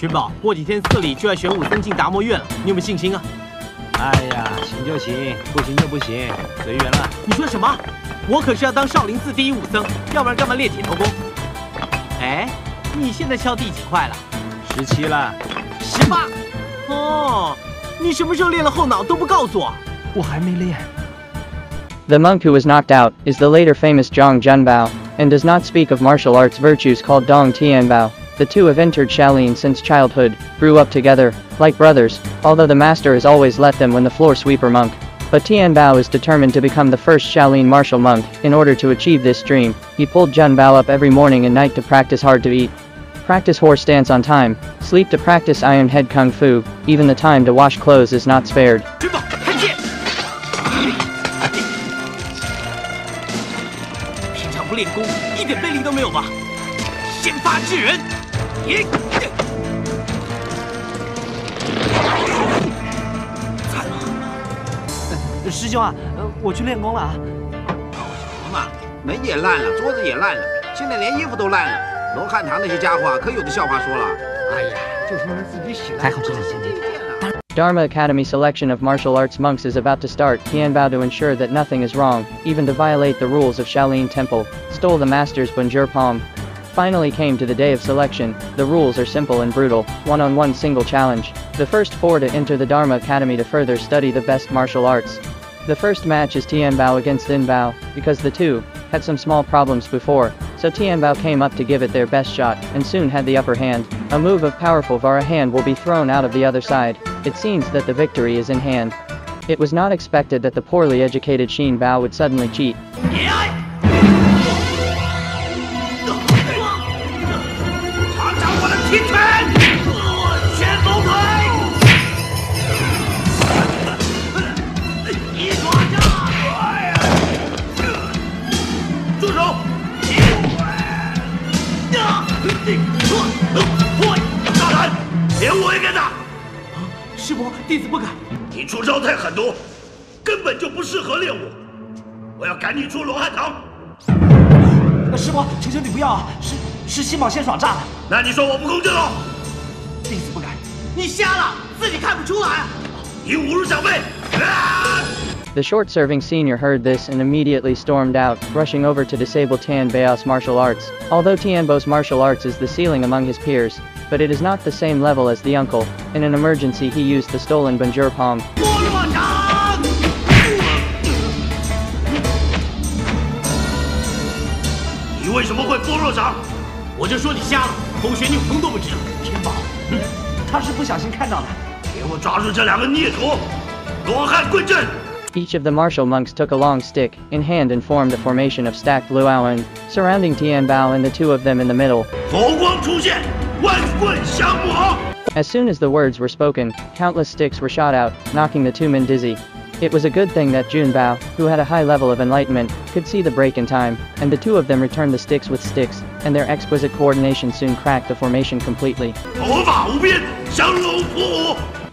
君宝，过几天寺里就要玄武增进达摩院了，你有没有信心啊？哎呀，行就行，不行就不行，随缘了。你说什么？我可是要当少林寺第一武僧，要不然干嘛练铁头功？哎，你现在敲第几块了？17了，18。哦，你什么时候练了后脑都不告诉我？我还没练。The monk who was knocked out is the later famous Zhang Junbao, and does not speak of martial arts virtues called Dong Tianbao. The two have entered Shaolin since childhood, grew up together, like brothers, although the master has always let them win the floor sweeper monk. But Tian Bao is determined to become the first Shaolin martial monk. In order to achieve this dream, he pulled Jun Bao up every morning and night to practice hard to eat, practice horse stance on time, sleep to practice iron head kung fu, even the time to wash clothes is not spared. Dharma Academy selection of martial arts monks is about to start. Tian Bao, to ensure that nothing is wrong, even to violate the rules of Shaolin Temple, stole the master's Bunjir palm. Finally came to the day of selection. The rules are simple and brutal, one-on-one single challenge. The first four to enter the Dharma Academy to further study the best martial arts. The first match is Tian Bao against Zin Bao, because the two had some small problems before, so Tian Bao came up to give it their best shot, and soon had the upper hand. A move of powerful Vara hand will be thrown out of the other side. It seems that the victory is in hand. It was not expected that the poorly educated Xinbao would suddenly cheat. The short-serving senior heard this and immediately stormed out, rushing over to disable Tian Bao's martial arts. Although Tian Bao's martial arts is the ceiling among his peers, but it is not the same level as the uncle. In an emergency he used the stolen Banjur palm. Each of the martial monks took a long stick in hand and formed a formation of stacked Luohan, surrounding Tian Bao and the two of them in the middle. As soon as the words were spoken, countless sticks were shot out, knocking the two men dizzy. It was a good thing that Jun Bao, who had a high level of enlightenment, could see the break in time, and the two of them returned the sticks with sticks, and their exquisite coordination soon cracked the formation completely.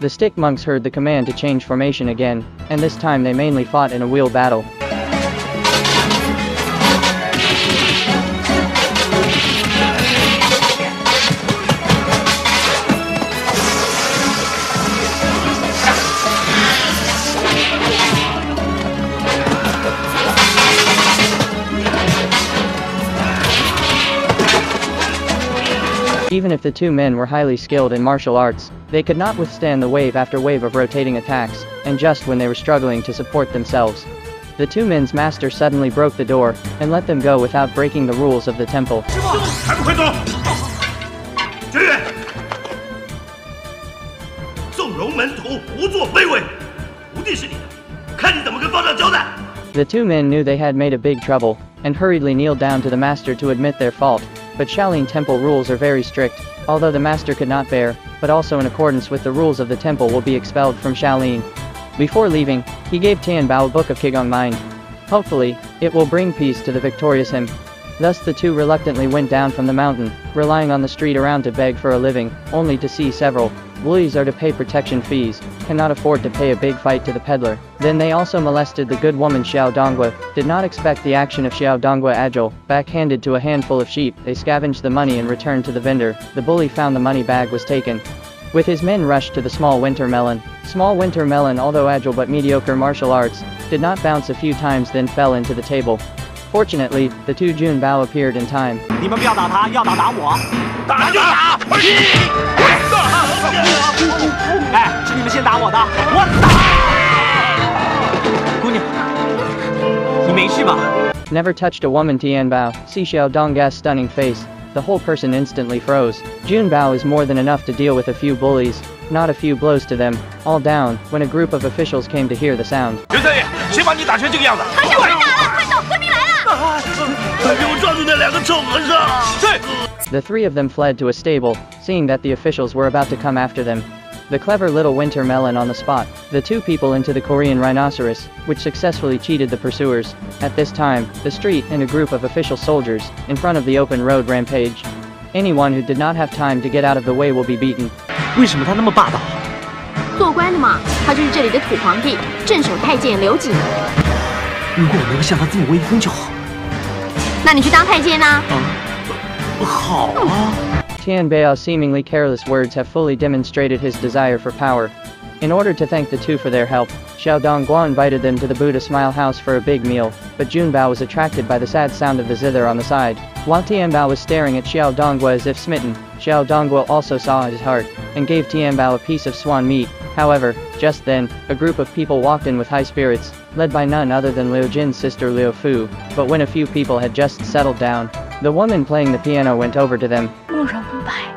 The stick monks heard the command to change formation again, and this time they mainly fought in a wheel battle. Even if the two men were highly skilled in martial arts, they could not withstand the wave after wave of rotating attacks, and just when they were struggling to support themselves, the two men's master suddenly broke the door, and let them go without breaking the rules of the temple. The two men knew they had made a big trouble, and hurriedly kneeled down to the master to admit their fault. But Shaolin Temple rules are very strict, although the master could not bear, but also in accordance with the rules of the temple will be expelled from Shaolin. Before leaving, he gave Tian Bao a book of Qigong mind. Hopefully, it will bring peace to the victorious him. Thus the two reluctantly went down from the mountain, relying on the street around to beg for a living, only to see several bullies are to pay protection fees, cannot afford to pay a big fight to the peddler. Then they also molested the good woman Xiao Dongguo, did not expect the action of Xiao Dongguo agile, backhanded to a handful of sheep, they scavenged the money and returned to the vendor. The bully found the money bag was taken. With his men rushed to the small winter melon. Small winter melon, although agile but mediocre martial arts, did not bounce a few times then fell into the table. Fortunately, the two Jun Bao appeared in time. Never touched a woman Tian Bao, see Xiao Dongguo's stunning face. The whole person instantly froze. Jun Bao is more than enough to deal with a few bullies, not a few blows to them, all down, when a group of officials came to hear the sound. The three of them fled to a stable, seeing that the officials were about to come after them. The clever little winter melon on the spot, the two people into the Korean rhinoceros, which successfully cheated the pursuers. At this time, the street and a group of official soldiers, in front of the open road rampage. Anyone who did not have time to get out of the way will be beaten. Tian Bao's seemingly careless words have fully demonstrated his desire for power. In order to thank the two for their help, Xiao Dongguo invited them to the Buddha Smile House for a big meal, but Jun Bao was attracted by the sad sound of the zither on the side. While Tian Bao was staring at Xiao Dongguo as if smitten, Xiao Dongguo also saw his heart, and gave Tian Bao a piece of swan meat. However, just then, a group of people walked in with high spirits, led by none other than Liu Jin's sister Liu Fu, but when a few people had just settled down, the woman playing the piano went over to them. Murong Bai.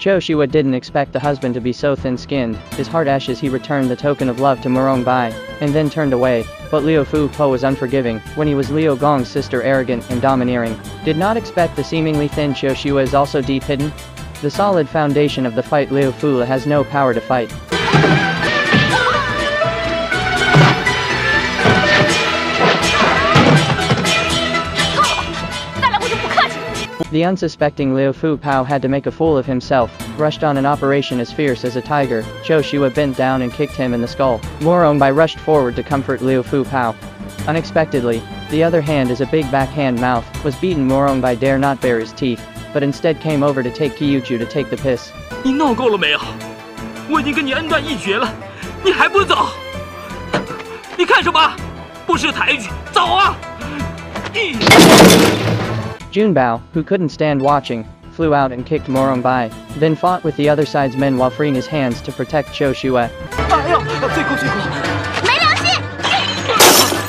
Choshiwa didn't expect the husband to be so thin-skinned, his heart ashes he returned the token of love to Murong Bai, and then turned away, but Liu Fu Po was unforgiving, when he was Liu Gong's sister arrogant and domineering. Did not expect the seemingly thin Choshiwa is also deep-hidden? The solid foundation of the fight Liu Fu has no power to fight. The unsuspecting Liu Fu Pao had to make a fool of himself, rushed on an operation as fierce as a tiger. Choshiwa bent down and kicked him in the skull. Murong Bai rushed forward to comfort Liu Fu Pao. Unexpectedly, the other hand is a big backhand mouth, was beaten Murong Bai dare not bare his teeth, but instead came over to take Kiyuchu to take the piss. Jun Bao, who couldn't stand watching, flew out and kicked Murong Bai, then fought with the other side's men while freeing his hands to protect Choshiwa.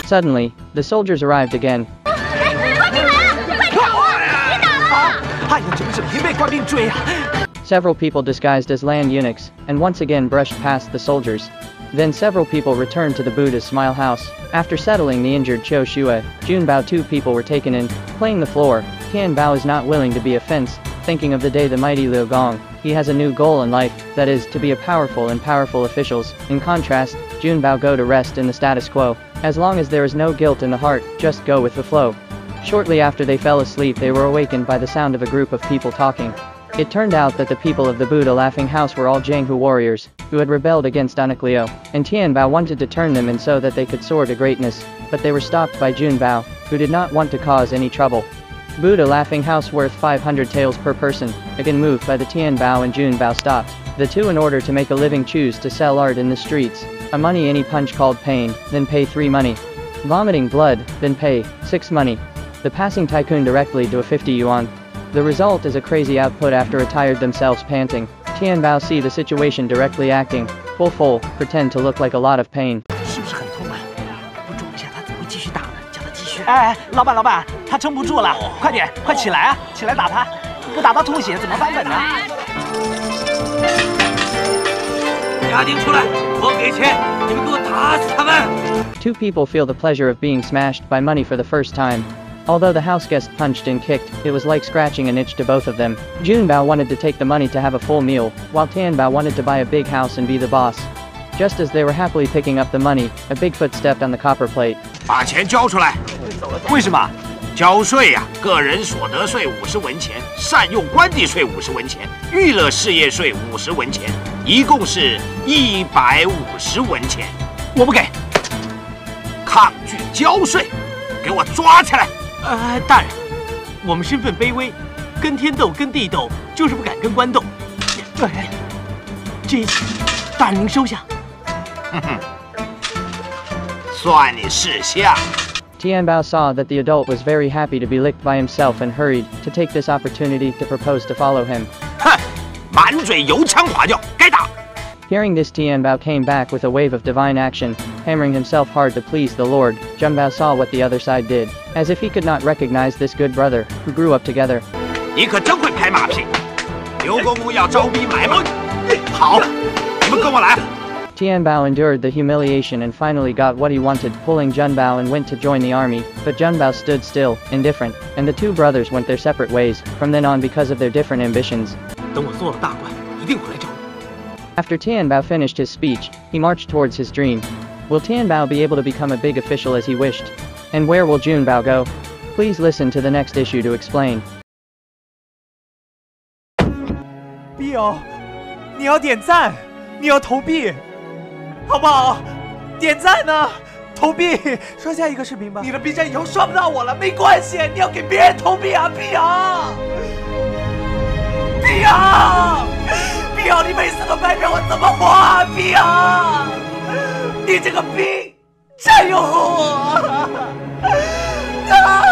Suddenly, the soldiers arrived again. Several people disguised as land eunuchs, and once again brushed past the soldiers. Then several people returned to the Buddha's Smile House. After settling the injured Choshiwa, Jun Bao two people were taken in, playing the floor. Tian Bao is not willing to be a fence, thinking of the day the mighty Liu Gong. He has a new goal in life, that is, to be a powerful and powerful officials. In contrast, Jun Bao go to rest in the status quo. As long as there is no guilt in the heart, just go with the flow. Shortly after they fell asleep they were awakened by the sound of a group of people talking. It turned out that the people of the Buddha Laughing House were all Jianghu warriors, who had rebelled against Anaklio, and Tian Bao wanted to turn them in so that they could soar to greatness, but they were stopped by Jun Bao, who did not want to cause any trouble. Buddha Laughing House worth 500 taels per person, again moved by the Tian Bao and Jun Bao stopped. The two in order to make a living choose to sell art in the streets, a money any punch called pain, then pay 3 money. Vomiting blood, then pay 6 money. The passing tycoon directly to a 50 yuan. The result is a crazy output after attired themselves panting. Tian Bao see the situation directly acting, full, pretend to look like a lot of pain. Two people feel the pleasure of being smashed by money for the first time. Although the house guest punched and kicked, it was like scratching an itch to both of them. Jun Bao wanted to take the money to have a full meal, while Tian Bao wanted to buy a big house and be the boss. Just as they were happily picking up the money, a Bigfoot stepped on the copper plate. Tian Bao saw that the adult was very happy to be licked by himself and hurried to take this opportunity to propose to follow him. Hearing this, Tian Bao came back with a wave of divine action, hammering himself hard to please the Lord. Zhang Junbao saw what the other side did, as if he could not recognize this good brother, who grew up together. Tian Bao endured the humiliation and finally got what he wanted, pulling Jun Bao, and went to join the army, but Jun Bao stood still, indifferent, and the two brothers went their separate ways from then on because of their different ambitions. After Tian Bao finished his speech, he marched towards his dream. Will Tian Bao be able to become a big official as he wished? And where will Jun Bao go? Please listen to the next issue to explain. Bio, 你要点赞，你要投币。 好不好？点赞呢？投币，刷下一个视频吧。你的 B 站以后刷不到我了，没关系。你要给别人投币啊，碧瑶！碧瑶！碧瑶，你每次都埋怨我怎么活啊，碧瑶！你这个逼，占有我！啊！